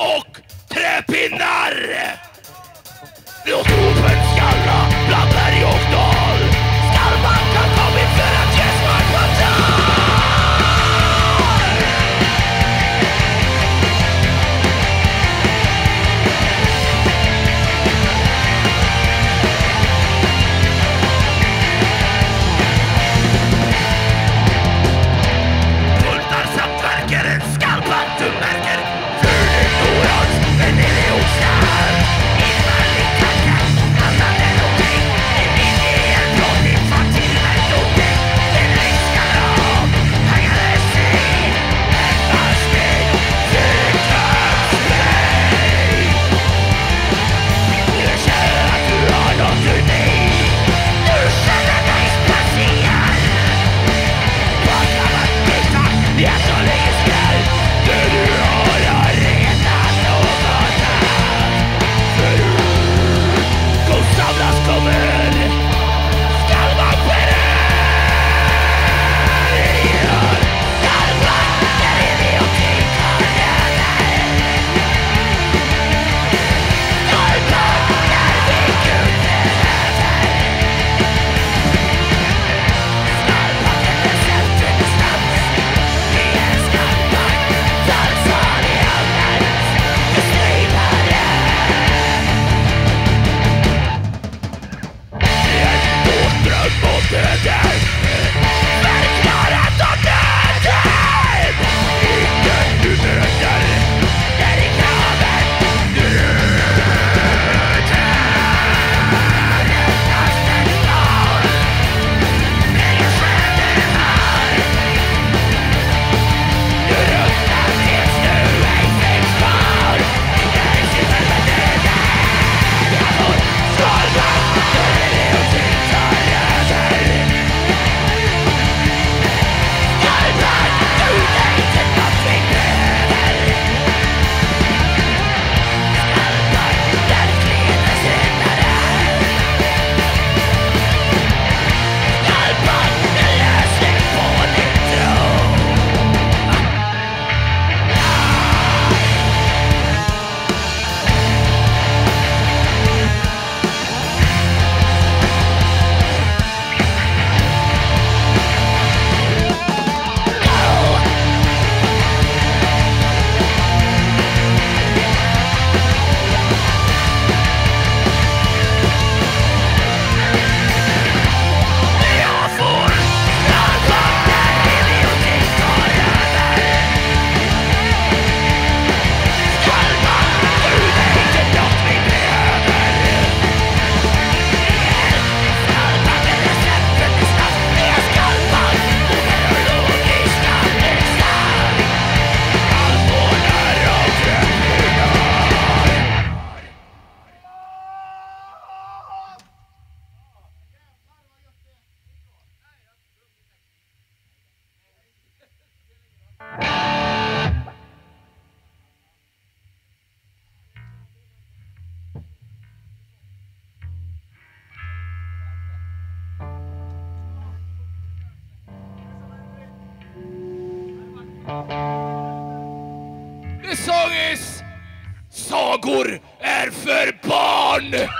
och träpinnar. Det åt skalla bland berg och dal. Skallbacka kom in för att ge smartmatal. Sagor är för barn!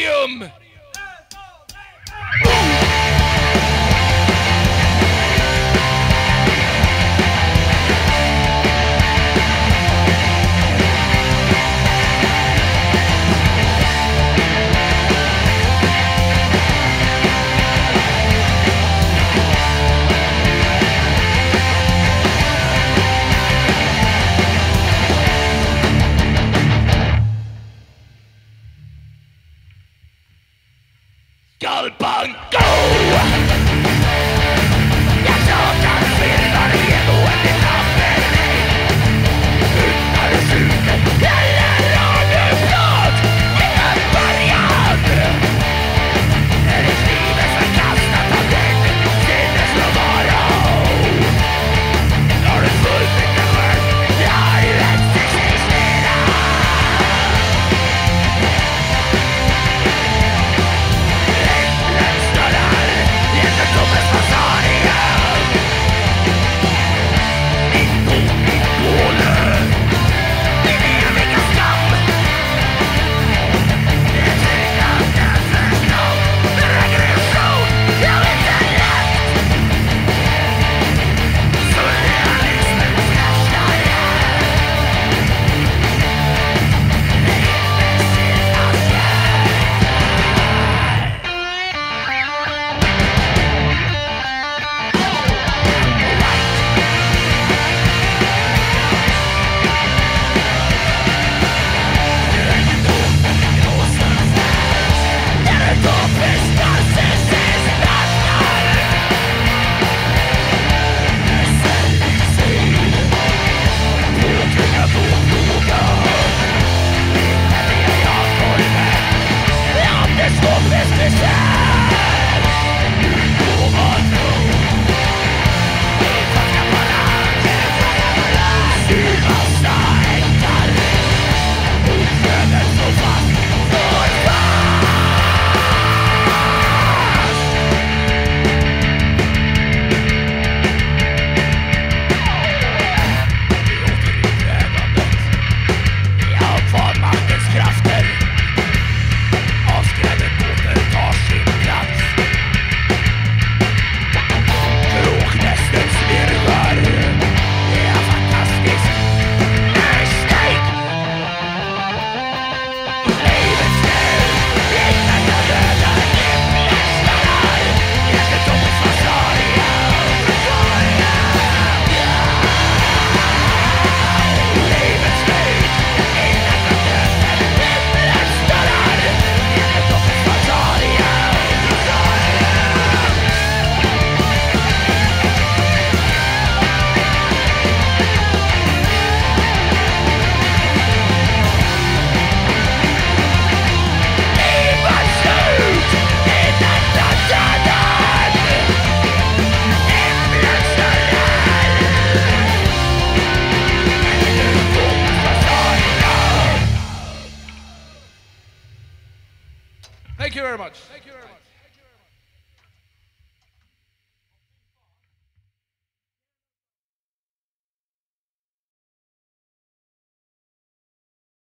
Podium! Skull Bang Go! Thank you very much.